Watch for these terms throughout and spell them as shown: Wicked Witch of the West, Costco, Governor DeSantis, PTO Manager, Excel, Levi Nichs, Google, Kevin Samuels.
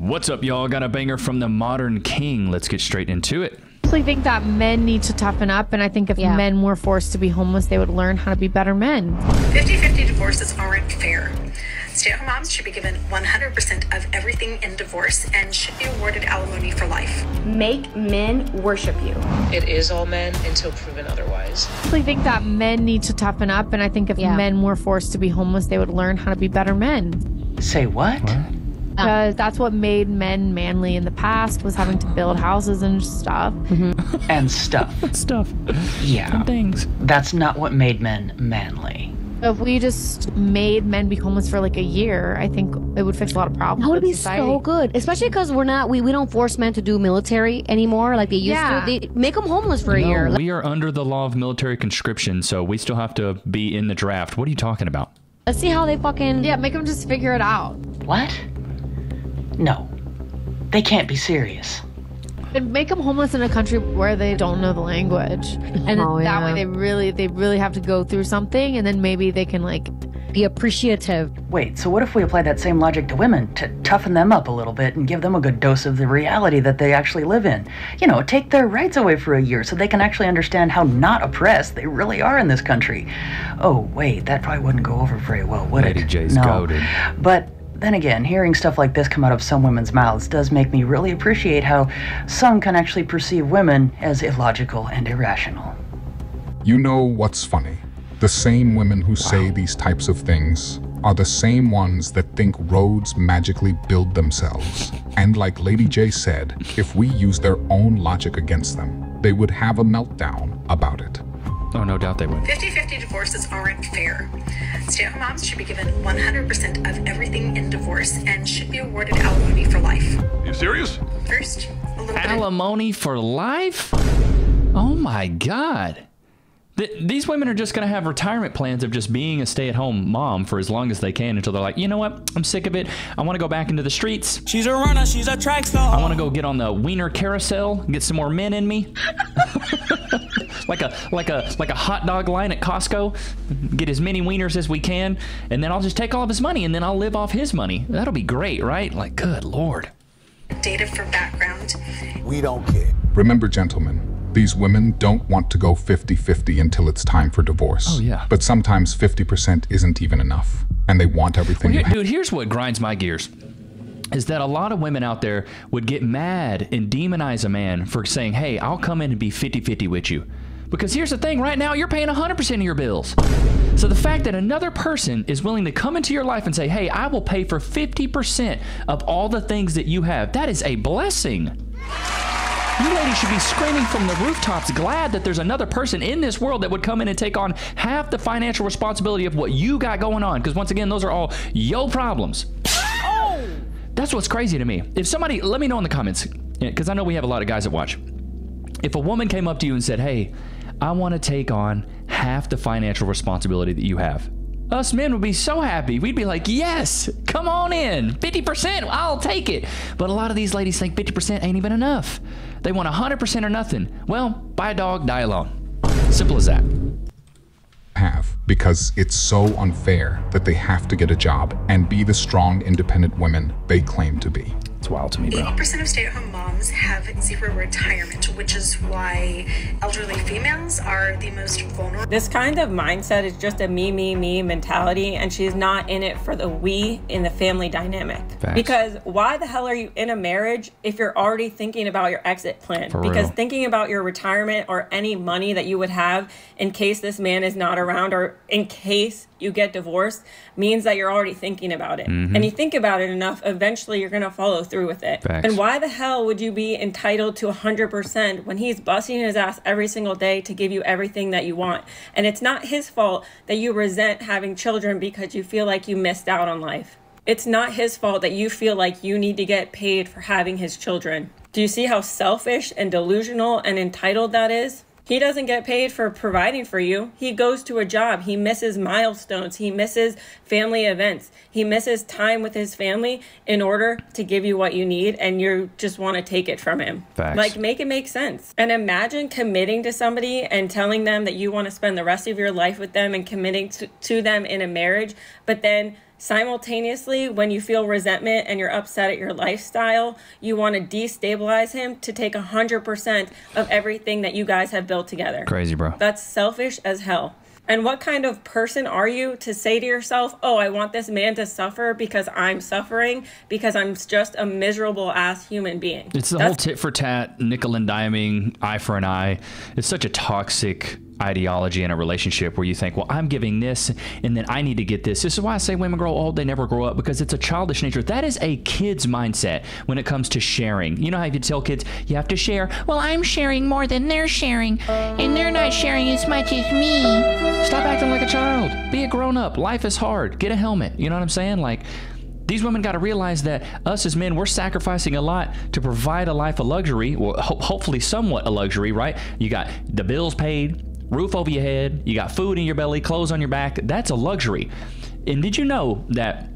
What's up, y'all? Got a banger from the Modern King. Let's get straight into it. I think that men need to toughen up, and I think if men were forced to be homeless, they would learn how to be better men. 50-50 divorces aren't fair. Stay-at-home moms should be given 100% of everything in divorce and should be awarded alimony for life. Make men worship you. It is all men until proven otherwise. I think that men need to toughen up, and I think if men were forced to be homeless, they would learn how to be better men. Say what? Because that's what made men manly in the past, was having to build houses and stuff. Mm-hmm. And stuff. Yeah. And things. That's not what made men manly. If we just made men be homeless for like a year, I think it would fix a lot of problems. That would be so good, especially because we're not, we don't force men to do military anymore like they used to. They make them homeless for a year. We are under the law of military conscription, so we still have to be in the draft. What are you talking about? Let's see how they fucking... Yeah, make them just figure it out. What? No, they can't be serious. And make them homeless in a country where they don't know the language, and that way they really have to go through something, and then maybe they can like be appreciative. Wait, so what if we apply that same logic to women, to toughen them up a little bit and give them a good dose of the reality that they actually live in? You know, take their rights away for a year so they can actually understand how not oppressed they really are in this country. Oh wait, that probably wouldn't go over very well, would it? Lady J's goaded. But then again, hearing stuff like this come out of some women's mouths does make me really appreciate how some can actually perceive women as illogical and irrational. You know what's funny? The same women who say these types of things are the same ones that think roads magically build themselves. And like Lady J said, if we use their own logic against them, they would have a meltdown about it. Oh, no doubt they would. 50-50 divorces aren't fair. Stay-at-home moms should be given 100% of everything in divorce and should be awarded alimony for life. Are you serious? First, a little alimony for life? Oh my God. These women are just going to have retirement plans of just being a stay-at-home mom for as long as they can until they're like, you know what? I'm sick of it. I want to go back into the streets. She's a runner. She's a track star. I want to go get on the wiener carousel, get some more men in me. Like a hot dog line at Costco, get as many wieners as we can, and then I'll just take all of his money, and then I'll live off his money. That'll be great, right? Like, good Lord. Data for background. We don't care. Remember, gentlemen, these women don't want to go 50-50 until it's time for divorce. Oh, yeah. But sometimes 50% isn't even enough, and they want everything. Well, dude, here's what grinds my gears. Is that a lot of women out there would get mad and demonize a man for saying, hey, I'll come in and be 50-50 with you. Because here's the thing, right now you're paying 100% of your bills. So the fact that another person is willing to come into your life and say, hey, I will pay for 50% of all the things that you have, that is a blessing. You ladies should be screaming from the rooftops, glad that there's another person in this world that would come in and take on half the financial responsibility of what you got going on. Because once again, those are all yo problems. That's what's crazy to me. If somebody, let me know in the comments, because I know we have a lot of guys that watch. If a woman came up to you and said, hey, I want to take on half the financial responsibility that you have, us men would be so happy. We'd be like, yes, come on in. 50%, I'll take it. But a lot of these ladies think 50% ain't even enough. They want 100% or nothing. Well, buy a dog, die alone. Simple as that. Have, because it's so unfair that they have to get a job and be the strong, independent women they claim to be. It's wild to me, bro. 80% of stay-at-home moms have zero retirement, which is why elderly females are the most vulnerable. This kind of mindset is just a me mentality, and she's not in it for the we in the family dynamic. Facts. Because why the hell are you in a marriage if you're already thinking about your exit plan? For because real. Thinking about your retirement or any money that you would have in case this man is not around or in case you get divorced means that you're already thinking about it. Mm-hmm. And you think about it enough, eventually you're going to follow through with it. Facts. And why the hell would you be entitled to 100% when he's busting his ass every single day to give you everything that you want? And it's not his fault that you resent having children because you feel like you missed out on life. It's not his fault that you feel like you need to get paid for having his children. Do you see how selfish and delusional and entitled that is? He doesn't get paid for providing for you. He goes to a job. He misses milestones. He misses family events. He misses time with his family in order to give you what you need, and you just want to take it from him. Facts. Like, make it make sense. And imagine committing to somebody and telling them that you want to spend the rest of your life with them and committing to them in a marriage, but then Simultaneously, when you feel resentment and you're upset at your lifestyle, you want to destabilize him to take 100% of everything that you guys have built together. Crazy, bro. That's selfish as hell. And what kind of person are you to say to yourself, oh, I want this man to suffer because I'm suffering, because I'm just a miserable ass human being? It's the whole tit for tat, nickel and diming, eye for an eye. It's such a toxic ideology in a relationship where you think, well, I'm giving this and then I need to get this. This is why I say women grow old, they never grow up, because it's a childish nature. That is a kid's mindset when it comes to sharing. You know how you tell kids you have to share? Well, I'm sharing more than they're sharing and they're not sharing as much as me. Stop acting like a child. Be a grown up. Life is hard. Get a helmet. You know what I'm saying? Like, these women got to realize that us as men, we're sacrificing a lot to provide a life of luxury, well, hopefully somewhat a luxury, right? You got the bills paid, roof over your head, you got food in your belly, clothes on your back. That's a luxury. And did you know that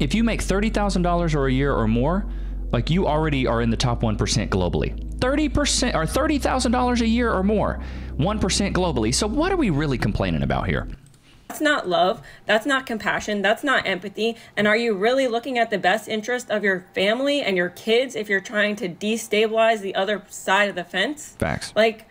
if you make $30,000 or a year or more, like, you already are in the top 1% globally. 30% or $30,000 a year or more, 1% globally. So what are we really complaining about here? That's not love. That's not compassion. That's not empathy. And are you really looking at the best interest of your family and your kids if you're trying to destabilize the other side of the fence? Facts. Like,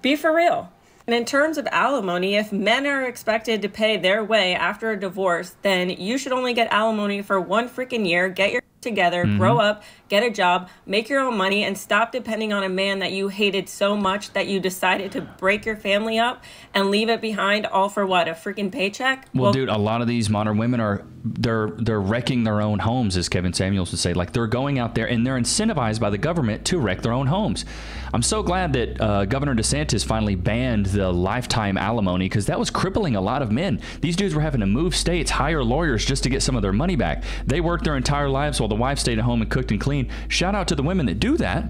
be for real. And in terms of alimony, if men are expected to pay their way after a divorce, then you should only get alimony for one freaking year. Get your together, grow up, get a job, make your own money, and stop depending on a man that you hated so much that you decided to break your family up and leave it behind, all for what, a freaking paycheck? Well, dude, a lot of these modern women are they're wrecking their own homes, as Kevin Samuels would say. Like, they're going out there and they're incentivized by the government to wreck their own homes. I'm so glad that Governor DeSantis finally banned the lifetime alimony, because that was crippling a lot of men. These dudes were having to move states, hire lawyers just to get some of their money back. They worked their entire lives while the wife stayed at home and cooked and cleaned. Shout out to the women that do that.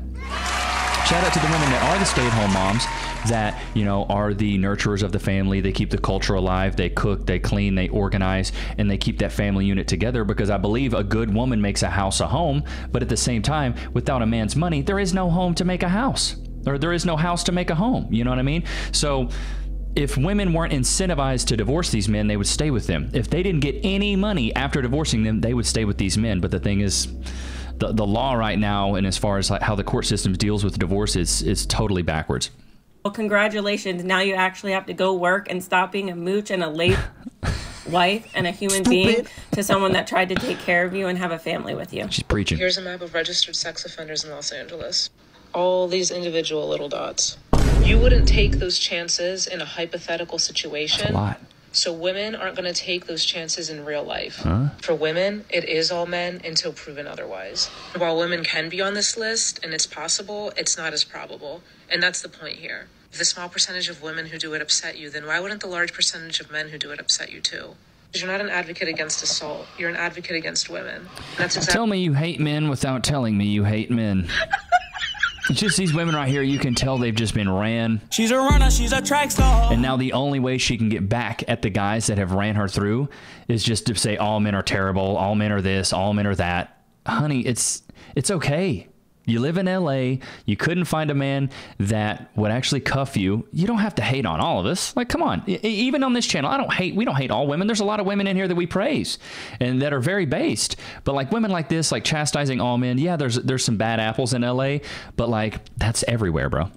Shout out to the women that are the stay-at-home moms that, you know, are the nurturers of the family. They keep the culture alive. They cook, they clean, they organize, and they keep that family unit together, because I believe a good woman makes a house a home. But at the same time, without a man's money, there is no home to make a house, or there is no house to make a home. You know what I mean? So if women weren't incentivized to divorce these men, they would stay with them. If they didn't get any money after divorcing them, they would stay with these men. But the thing is, the law right now, and as far as like how the court system deals with divorce, is totally backwards. Well, congratulations. Now you actually have to go work and stop being a mooch and a late wife and a human being to someone that tried to take care of you and have a family with you. She's preaching. Here's a map of registered sex offenders in Los Angeles. All these individual little dots. You wouldn't take those chances in a hypothetical situation. That's a lot. So women aren't going to take those chances in real life. Huh? For women, it is all men until proven otherwise. While women can be on this list, and it's possible, it's not as probable. And that's the point here. If the small percentage of women who do it upset you, then why wouldn't the large percentage of men who do it upset you too? You're not an advocate against assault. You're an advocate against women. That's exactly. Tell me you hate men without telling me you hate men. It's just these women right here, you can tell they've just been ran. She's a runner, she's a track star. And now the only way she can get back at the guys that have ran her through is just to say, all men are terrible, all men are this, all men are that. Honey, it's okay. You live in LA, you couldn't find a man that would actually cuff you. You don't have to hate on all of us. Like, come on, even on this channel, we don't hate all women. There's a lot of women in here that we praise and that are very based, but like women like this, like chastising all men. Yeah, there's some bad apples in LA, but like that's everywhere, bro.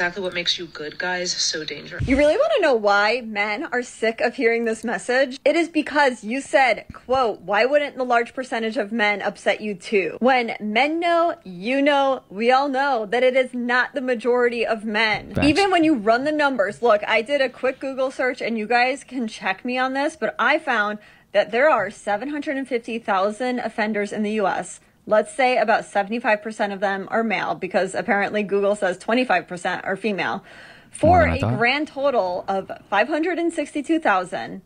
Exactly what makes you good guys so dangerous. You really want to know why men are sick of hearing this message? It is because you said, quote, why wouldn't the large percentage of men upset you too? When men know, you know, we all know that it is not the majority of men. Thanks. Even when you run the numbers, look, I did a quick Google search and you guys can check me on this, but I found that there are 750,000 offenders in the US. Let's say about 75% of them are male, because apparently Google says 25% are female, for a grand total of 562,000.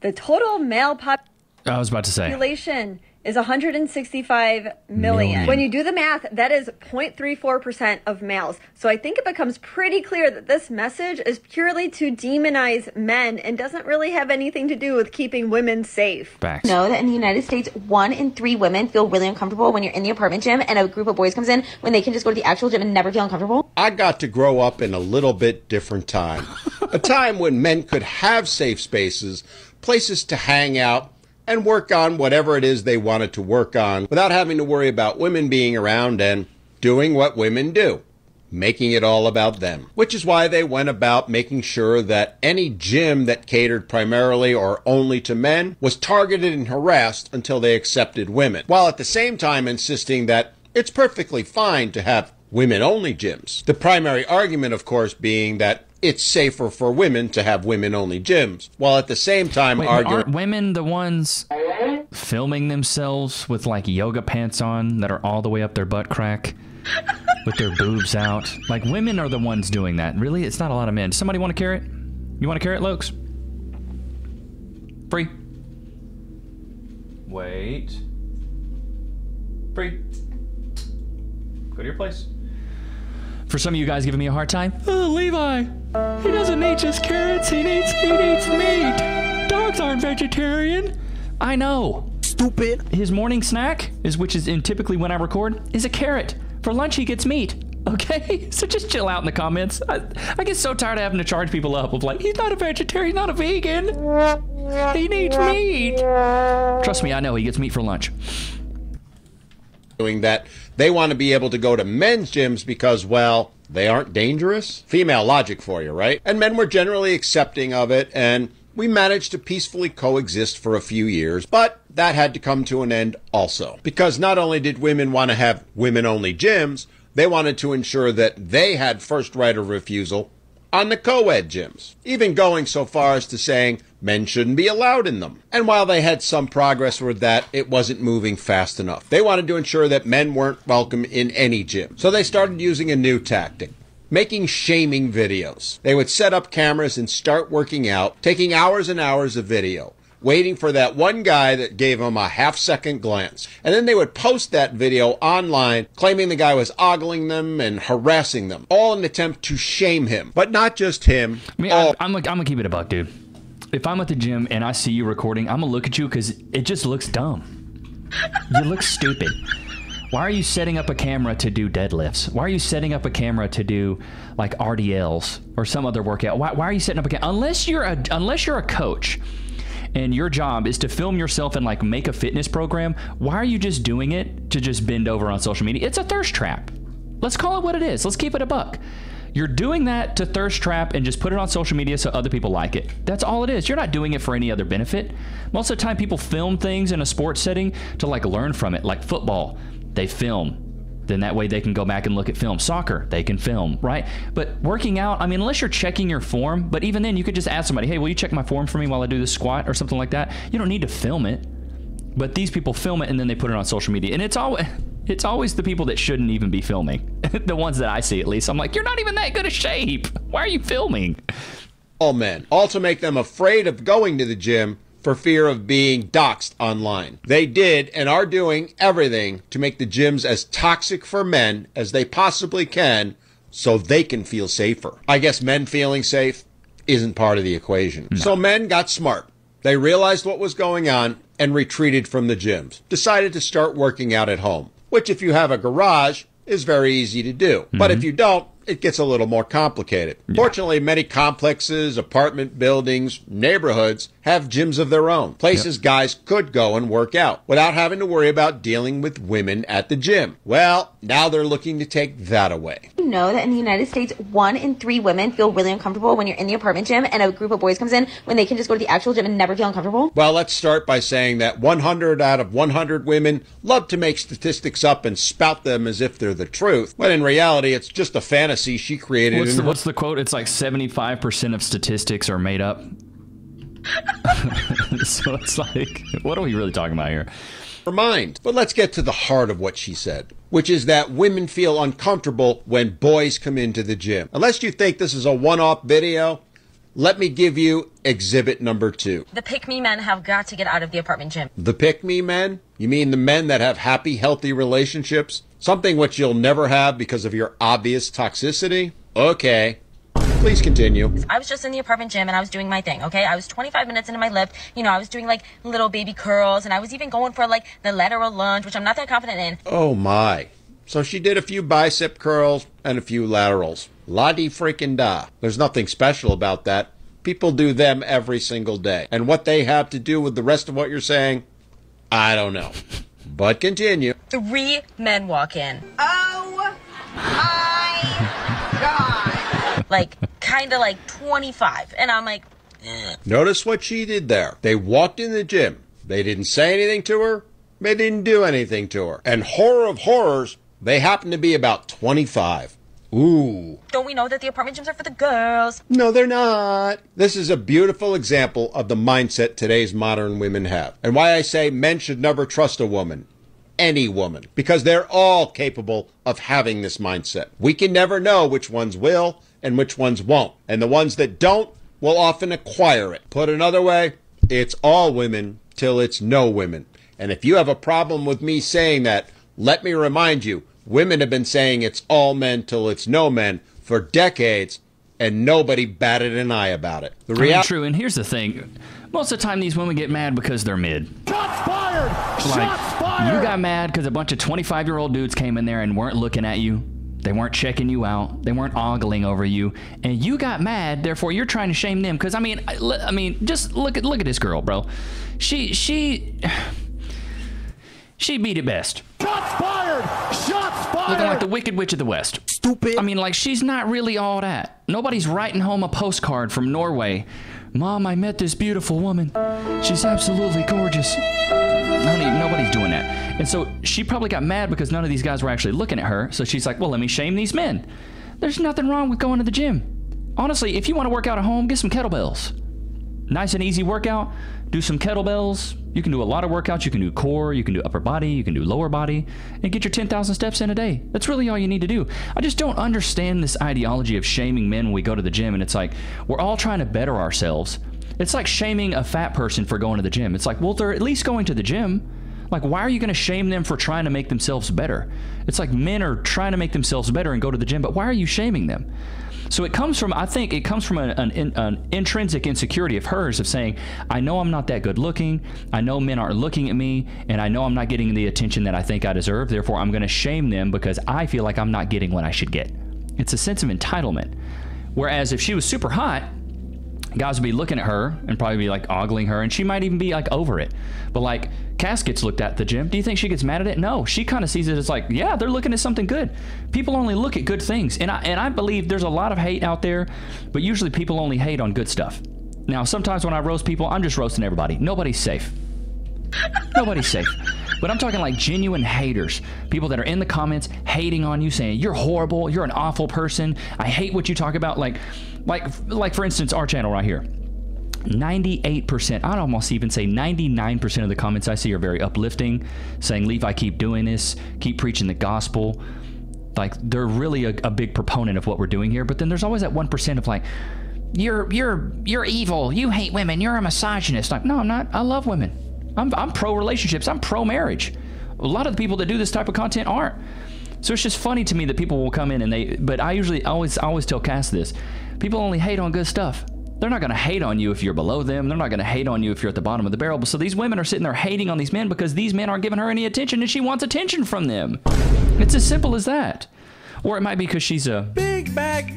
The total male population is 165 million. When you do the math, that is 0.34% of males. So I think it becomes pretty clear that this message is purely to demonize men and doesn't really have anything to do with keeping women safe. Facts. Know that in the United States, 1 in 3 women feel really uncomfortable when you're in the apartment gym and a group of boys comes in, when they can just go to the actual gym and never feel uncomfortable. I got to grow up in a little bit different time, a time when men could have safe spaces, places to hang out, and work on whatever it is they wanted to work on without having to worry about women being around and doing what women do, making it all about them. Which is why they went about making sure that any gym that catered primarily or only to men was targeted and harassed until they accepted women, while at the same time insisting that it's perfectly fine to have women-only gyms. The primary argument, of course, being that it's safer for women to have women-only gyms, while at the same time arguing... Aren't women the ones filming themselves with, like, yoga pants on that are all the way up their butt crack? With their boobs out. Like, women are the ones doing that. Really? It's not a lot of men. Does somebody want a carrot? You want a carrot, Lokes? Free. Wait. Free. Go to your place. For some of you guys giving me a hard time, oh, Levi, he doesn't need just carrots, he needs meat. Dogs aren't vegetarian. I know. Stupid. His morning snack, which is typically when I record, is a carrot. For lunch, he gets meat, okay? So just chill out in the comments. I get so tired of having to charge people up with like, he's not a vegetarian, he's not a vegan. He needs meat. Trust me, I know he gets meat for lunch. Doing that, they want to be able to go to men's gyms because, well, they aren't dangerous. Female logic for you, right? And men were generally accepting of it, and we managed to peacefully coexist for a few years, but that had to come to an end also. Because not only did women want to have women-only gyms, they wanted to ensure that they had first right of refusal on the co-ed gyms, even going so far as to saying men shouldn't be allowed in them. And while they had some progress with that, it wasn't moving fast enough. They wanted to ensure that men weren't welcome in any gym. So they started using a new tactic. Making shaming videos. They would set up cameras and start working out, taking hours and hours of video, waiting for that one guy that gave them a half-second glance. And then they would post that video online, claiming the guy was ogling them and harassing them, all in an attempt to shame him. But not just him. I mean, I'm gonna keep it a buck, dude. If I'm at the gym and I see you recording, I'm gonna look at you because it just looks dumb. You look stupid. Why are you setting up a camera to do deadlifts? Why are you setting up a camera to do like RDLs or some other workout? Why are you setting up a camera? Unless you're a coach and your job is to film yourself and like make a fitness program, why are you just doing it to just bend over on social media? It's a thirst trap. Let's call it what it is. Let's keep it a buck. You're doing that to thirst trap and just put it on social media so other people like it. That's all it is. You're not doing it for any other benefit. Most of the time people film things in a sports setting to like learn from it, like football. They film, then that way they can go back and look at film. Soccer, they can film, right? But working out, I mean, unless you're checking your form, but even then you could just ask somebody, hey, will you check my form for me while I do this squat or something like that? You don't need to film it, but these people film it and then they put it on social media. And it's always the people that shouldn't even be filming. The ones that I see, at least. I'm like, you're not even that good of shape. Why are you filming? All men, all to make them afraid of going to the gym for fear of being doxxed online. They did and are doing everything to make the gyms as toxic for men as they possibly can so they can feel safer. I guess men feeling safe isn't part of the equation. No. So men got smart. They realized what was going on and retreated from the gyms. Decided to start working out at home, which if you have a garage is very easy to do. Mm-hmm. But if you don't, it gets a little more complicated. Yeah. Fortunately, many complexes, apartment buildings, neighborhoods have gyms of their own. Places guys could go and work out without having to worry about dealing with women at the gym. Well, now they're looking to take that away. You know that in the United States, 1 in 3 women feel really uncomfortable when you're in the apartment gym and a group of boys comes in when they can just go to the actual gym and never feel uncomfortable? Well, let's start by saying that 100 out of 100 women love to make statistics up and spout them as if they're the truth, when in reality, it's just a fantasy she created. What's the quote? It's like 75% of statistics are made up. So it's like, what are we really talking about here? Her mind. But let's get to the heart of what she said, which is that women feel uncomfortable when boys come into the gym. Unless you think this is a one-off video, let me give you exhibit number 2. The pick-me men have got to get out of the apartment gym. The pick-me men? You mean the men that have happy, healthy relationships? Something which you'll never have because of your obvious toxicity? Okay. Please continue. I was just in the apartment gym and I was doing my thing, okay? I was 25 minutes into my lift. You know, I was doing like little baby curls and I was even going for like the lateral lunge, which I'm not that confident in. Oh my. So she did a few bicep curls and a few laterals. La-di-freaking-da. There's nothing special about that. People do them every single day. And what they have to do with the rest of what you're saying, I don't know. But continue. 3 men walk in. Oh, my God. Like, kind of like 25. And I'm like... Ugh. Notice what she did there. They walked in the gym. They didn't say anything to her. They didn't do anything to her. And horror of horrors, they happen to be about 25. Ooh. Don't we know that the apartment gyms are for the girls? No, they're not. This is a beautiful example of the mindset today's modern women have. And why I say men should never trust a woman. Any woman. Because they're all capable of having this mindset. We can never know which ones will and which ones won't. And the ones that don't will often acquire it. Put another way, it's all women till it's no women. And if you have a problem with me saying that, let me remind you, women have been saying it's all men till it's no men for decades, and nobody batted an eye about it. The reality, true. And here's the thing: most of the time, these women get mad because they're mid. Shots fired! Shots fired! You got mad because a bunch of 25-year-old dudes came in there and weren't looking at you. They weren't checking you out. They weren't ogling over you, and you got mad. Therefore, you're trying to shame them. Because I mean, just look at this girl, bro. She beat it best. Shots fired! Shots fired! Looking like the Wicked Witch of the West. Stupid. I mean, like, she's not really all that. Nobody's writing home a postcard from Norway. Mom, I met this beautiful woman. She's absolutely gorgeous. Honey, nobody's doing that. And so she probably got mad because none of these guys were actually looking at her. So she's like, well, let me shame these men. There's nothing wrong with going to the gym. Honestly, if you want to work out at home, get some kettlebells. Nice and easy workout. Do some kettlebells. You can do a lot of workouts. You can do core, you can do upper body, you can do lower body, and get your 10,000 steps in a day. That's really all you need to do. I just don't understand this ideology of shaming men when we go to the gym, and it's like, we're all trying to better ourselves. It's like shaming a fat person for going to the gym. It's like, well, they're at least going to the gym. Like, why are you going to shame them for trying to make themselves better? It's like men are trying to make themselves better and go to the gym, but why are you shaming them? So it comes from, I think it comes from an intrinsic insecurity of hers of saying, I know I'm not that good looking. I know men aren't looking at me, and I know I'm not getting the attention that I think I deserve. Therefore, I'm going to shame them because I feel like I'm not getting what I should get. It's a sense of entitlement. Whereas if she was super hot, guys would be looking at her and probably be like ogling her, and she might even be like over it. But like, Cass gets looked at the gym. Do you think she gets mad at it? No, she kind of sees it as like, yeah, they're looking at something good. People only look at good things. And I believe there's a lot of hate out there, but usually people only hate on good stuff. Now, sometimes when I roast people, I'm just roasting everybody. Nobody's safe. Nobody's safe. But I'm talking like genuine haters, people that are in the comments hating on you, saying you're horrible, you're an awful person, I hate what you talk about. Like for instance, our channel right here. 98%, I'd almost even say 99% of the comments I see are very uplifting, saying, Levi, keep doing this, keep preaching the gospel. Like, they're really a big proponent of what we're doing here. But then there's always that 1% of like, you're evil, you hate women, you're a misogynist. Like, no, I'm not. I love women. I'm pro relationships. I'm pro marriage. A lot of the people that do this type of content aren't. So it's just funny to me that people will come in and they, but I usually always tell Cass this, people only hate on good stuff. They're not going to hate on you if you're below them. They're not going to hate on you if you're at the bottom of the barrel. But so these women are sitting there hating on these men because these men aren't giving her any attention, and she wants attention from them. It's as simple as that. Or it might be because she's a big back.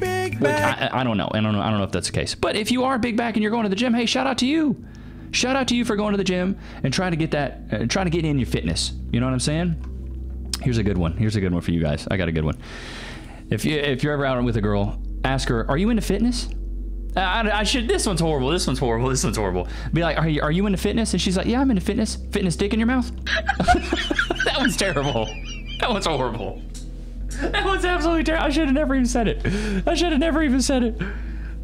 I don't know. I don't know if that's the case. But if you are big back and you're going to the gym, hey, shout out to you. Shout out to you for going to the gym and trying to get that, trying to get in your fitness. You know what I'm saying? Here's a good one. Here's a good one for you guys. I got a good one. If you're ever out with a girl, ask her, are you into fitness? I should, this one's horrible, this one's horrible, this one's horrible. Be like, are you into fitness? And she's like, yeah, I'm into fitness. Fitness dick in your mouth? That one's terrible. That one's horrible. That one's absolutely terrible. I should have never even said it. I should have never even said it.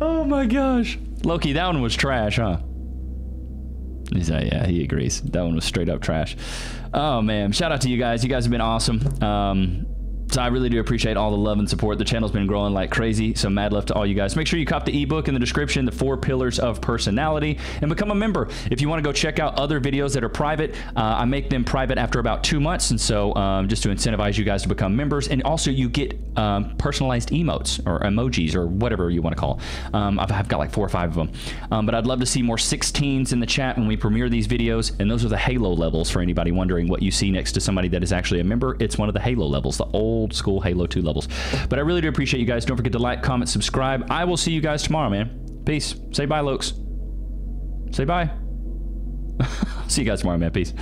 Oh my gosh. Loki, that one was trash, huh? He's like, yeah, he agrees. That one was straight up trash. Oh man, shout out to you guys. You guys have been awesome. So I really do appreciate all the love and support. The channel's been growing like crazy, so mad love to all you guys. Make sure you cop the ebook in the description, The 4 Pillars of Personality, and become a member. If you want to go check out other videos that are private, I make them private after about 2 months, and so just to incentivize you guys to become members. And also you get personalized emotes or emojis or whatever you want to call. I've got like 4 or 5 of them, but I'd love to see more 16s in the chat when we premiere these videos, and those are the halo levels for anybody wondering what you see next to somebody that is actually a member. It's one of the halo levels, the old school Halo 2 levels. But I really do appreciate you guys. Don't forget to like, comment, subscribe. I will see you guys tomorrow, man. Peace. Say bye, Lokes. Say bye. See you guys tomorrow, man. Peace.